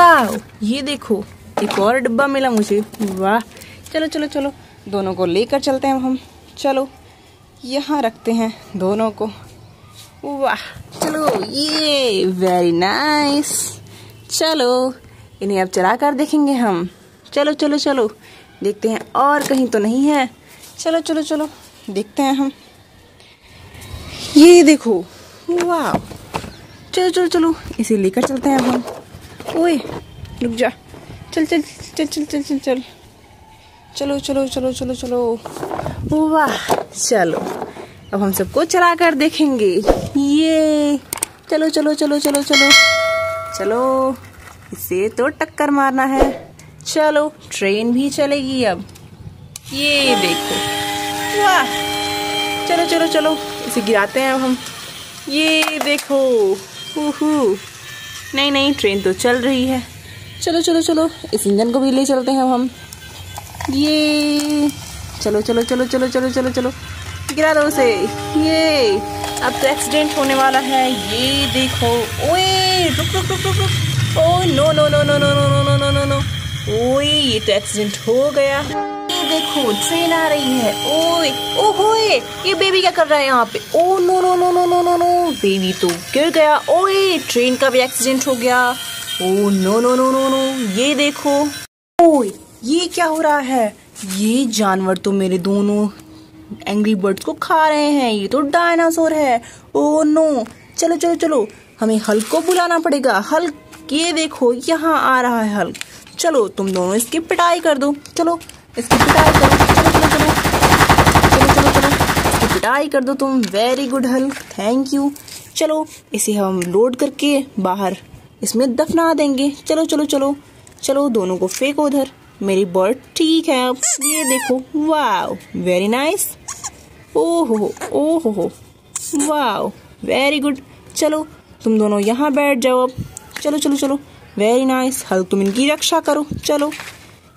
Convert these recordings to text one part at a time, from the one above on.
वाह, ये देखो एक और डब्बा मिला मुझे। वाह, चलो चलो चलो दोनों को लेकर चलते हैं हम। चलो यहाँ रखते हैं दोनों को। वाह, चलो ये वेरी नाइस। चलो इन्हें अब चला कर देखेंगे हम। चलो चलो चलो देखते हैं और कहीं तो नहीं है। चलो चलो चलो देखते हैं हम। ये देखो, वाह, चलो चलो चलो इसे लेकर चलते हैं हम। ओए रुक जा, चल चल चल चल चल चल चल, चलो चलो चलो चलो चलो। वाह, चलो अब हम सबको चला कर देखेंगे। ये चलो चलो चलो चलो चलो चलो, इसे तो टक्कर मारना है। चलो ट्रेन भी चलेगी अब। ये देखो, वाह, चलो चलो चलो इसे गिराते हैं अब हम। ये देखो, नहीं, ट्रेन तो चल रही है। चलो चलो चलो इस इंजन को भी ले चलते हैं हम। ये चलो चलो चलो चलो चलो चलो चलो, गिरा दो उसे। ये अब तो एक्सीडेंट होने वाला है। ये देखो, ओए रुक रुक रुक रुक, oh no no no no no no no no no no, ओए ये तो एक्सीडेंट हो गया। देखो ट्रेन आ रही है। ओए ओहोए, ये बेबी क्या कर रहा है यहाँ पे? Oh no no no no no no no, baby तो गिर गया। ओए ट्रेन का भी एक्सीडेंट हो गया। Oh no no no no no, ये देखो, ओए ये क्या हो रहा है? ये जानवर तो मेरे दोनों एंग्री बर्ड्स को खा रहे हैं। ये तो डायनासोर है। ओ नो, चलो चलो चलो हमें हल्क को बुलाना पड़ेगा। हल्क, ये देखो यहाँ आ रहा है हल्क। चलो तुम दोनों इसकी पिटाई कर दो। चलो इसकी पिटाई करो। चलो चलो चलो चलो चलो चलो, इसकी पिटाई कर दो तुम। Very good Hulk, thank you. चलो इसे हम लोड करके बाहर इसमें दफना देंगे। चलो चलो चलो चलो, दोनों को फेंको उधर। मेरी बर्ड ठीक है अब। ये देखो, वाह, वेरी नाइस। ओहो ओहो, वाह, वेरी गुड। चलो तुम दोनों यहाँ बैठ जाओ अब। चलो चलो चलो, वेरी नाइस। हल्क तुम इनकी रक्षा करो। चलो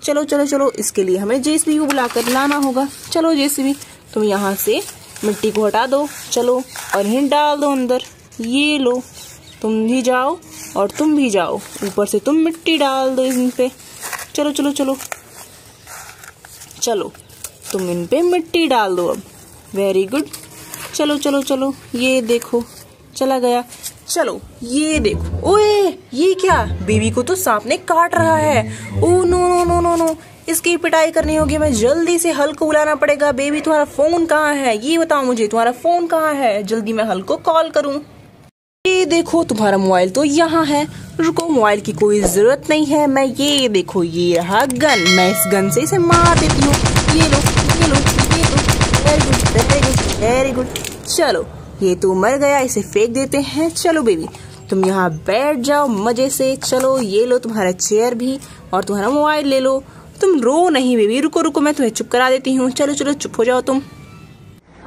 चलो चलो चलो, इसके लिए हमें जेसीबी को बुलाकर लाना होगा। चलो जेसीबी, तुम यहाँ से मिट्टी को हटा दो। चलो, और इन्हें डाल दो अंदर। ये लो, तुम भी जाओ और तुम भी जाओ। ऊपर से तुम मिट्टी डाल दो इन पे। चलो चलो चलो चलो, तुम इन पे मिट्टी डाल दो अब। Very good. चलो चलो चलो, ये देखो चला गया। चलो ये देखो, ओए ये क्या? बेबी को तो सांप ने काट रहा है। Oh no no no no no, इसकी पिटाई करनी होगी हमें। जल्दी से हल्क को बुलाना पड़ेगा। बेबी तुम्हारा फोन कहाँ है? ये बताओ मुझे, तुम्हारा फोन कहाँ है? जल्दी मैं हल्क को कॉल करूँ। ये देखो, तुम्हारा मोबाइल तो यहाँ है। रुको, मोबाइल की कोई जरूरत नहीं है। मैं, ये देखो, ये रहा गन। मैं इस गन से इसे मार देती हूँ। ये लो ये लो ये लो, very good very good very good. चलो ये तो मर गया, इसे फेंक देते हैं। चलो बेबी तुम यहाँ बैठ जाओ मजे से। चलो ये लो तुम्हारा चेयर भी, और तुम्हारा मोबाइल ले लो। तुम रो नहीं बेबी, रुको रुको, मैं तुम्हें चुप करा देती हूँ। चलो चलो चुप हो जाओ तुम।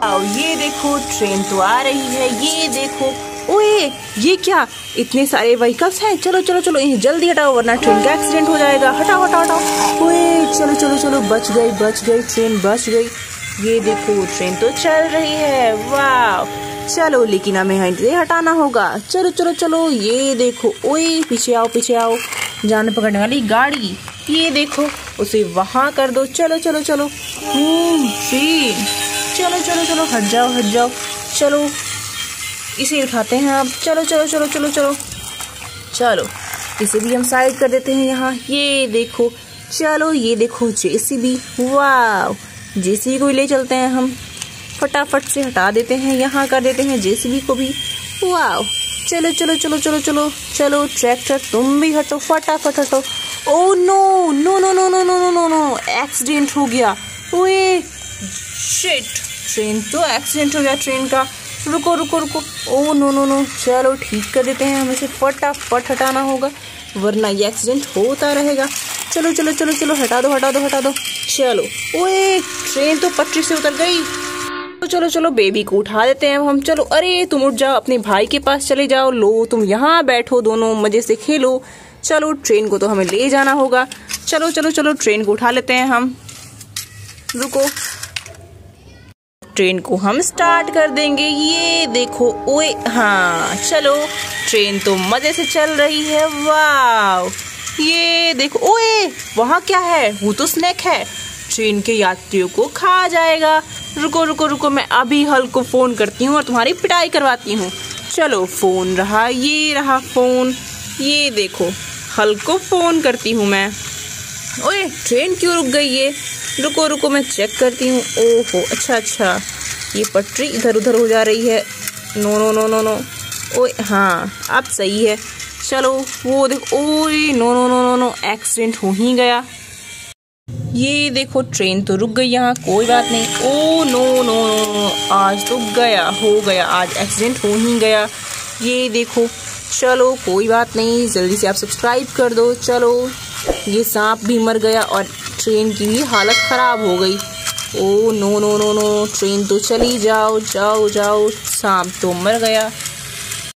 आओ, ये देखो ट्रेन तो आ रही है। ये देखो, ओए ये क्या? इतने सारे व्हीकल्स हैं। चलो चलो चलो, इन्हें जल्दी हटाओ वरना ट्रेन का एक्सीडेंट हो जाएगा। हटाओ हटाओ हटाओ। ओए चलो चलो चलो, बच गई बच गई, ट्रेन बच गई। ये देखो ट्रेन तो चल रही है। वाह, चलो लेकिन हमें इसे हटाना होगा। चलो चलो चलो, ये देखो, ओए पीछे आओ पीछे आओ, जान पकड़ने वाली गाड़ी। ये देखो, उसे वहाँ कर दो। चलो चलो चलो, ट्रेन, चलो चलो चलो, हट जाओ हट जाओ। चलो इसे उठाते हैं आप। चलो चलो चलो चलो चलो चलो, इसे भी हम साइड कर देते हैं यहाँ। ये देखो, चलो ये देखो जेसीबी। वाह, जेसीबी को ले चलते हैं हम। फटाफट से हटा देते हैं यहाँ, कर देते हैं जेसीबी को भी। वाओ, चलो चलो चलो चलो चलो चलो, ट्रैक्टर तुम भी हटो, फटाफट हटो। Oh no no no no no no no no, accident हो गया। ओए शिट, ट्रेन तो एक्सीडेंट हो गया ट्रेन का। रुको रुको रुको, ओ नो नो नो, चलो ठीक कर देते हैं। हमें इसे फटाफट हटाना होगा वरना ये एक्सीडेंट होता रहेगा। चलो चलो चलो चलो, हटा दो हटा दो हटा दो। चलो, ओए ट्रेन तो पटरी से उतर गई। चलो चलो, बेबी को उठा देते हैं हम। चलो, अरे तुम उठ जाओ, अपने भाई के पास चले जाओ। लो तुम यहाँ बैठो, दोनों मजे से खेलो। चलो ट्रेन को तो हमें ले जाना होगा। चलो चलो चलो, ट्रेन को उठा लेते हैं हम। रुको, ट्रेन को हम स्टार्ट कर देंगे। ये देखो, ओए हाँ, चलो ट्रेन तो मजे से चल रही है। वाह, ये देखो, ओए वहाँ क्या है, वो तो स्नेक है, ट्रेन के यात्रियों को खा जाएगा। रुको रुको रुको, मैं अभी हल्क को फ़ोन करती हूँ और तुम्हारी पिटाई करवाती हूँ। चलो फ़ोन रहा, ये रहा फ़ोन, ये देखो हल्क को फ़ोन करती हूँ मैं। ओए ट्रेन क्यों रुक गई ये, रुको रुको मैं चेक करती हूँ। ओहो अच्छा, ये पटरी इधर उधर हो जा रही है। No no no no no, ओए हाँ अब सही है। चलो वो देखो, ओए no no no no no, accident हो ही गया। ये देखो ट्रेन तो रुक गई यहाँ, कोई बात नहीं। ओ नो नो नो, आज तो गया, हो गया, आज एक्सीडेंट हो ही गया। ये देखो, चलो कोई बात नहीं, जल्दी से आप सब्सक्राइब कर दो। चलो ये सांप भी मर गया और ट्रेन की भी हालत ख़राब हो गई। Oh no no no no, train तो चली जाओ जाओ जाओ, सांप तो मर गया।